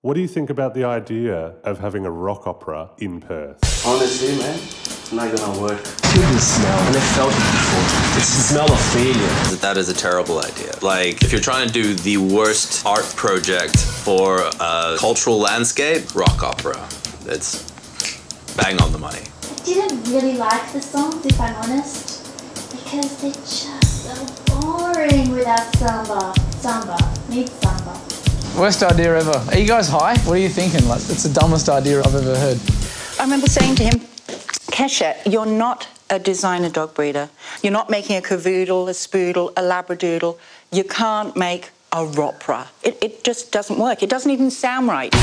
What do you think about the idea of having a rock opera in Perth? Honestly, man, it's not gonna work. The smell, and I felt it before. It's the smell of failure. That is a terrible idea. Like, if you're trying to do the worst art project for a cultural landscape, rock opera. It's bang on the money. I didn't really like the songs, if I'm honest, because they're just so boring without samba. Samba, need samba. Worst idea ever. Are you guys high? What are you thinking? Like, it's the dumbest idea I've ever heard. I remember saying to him, Keshet, you're not a designer dog breeder. You're not making a cavoodle, a spoodle, a labradoodle. You can't make a ropra. It just doesn't work. It doesn't even sound right.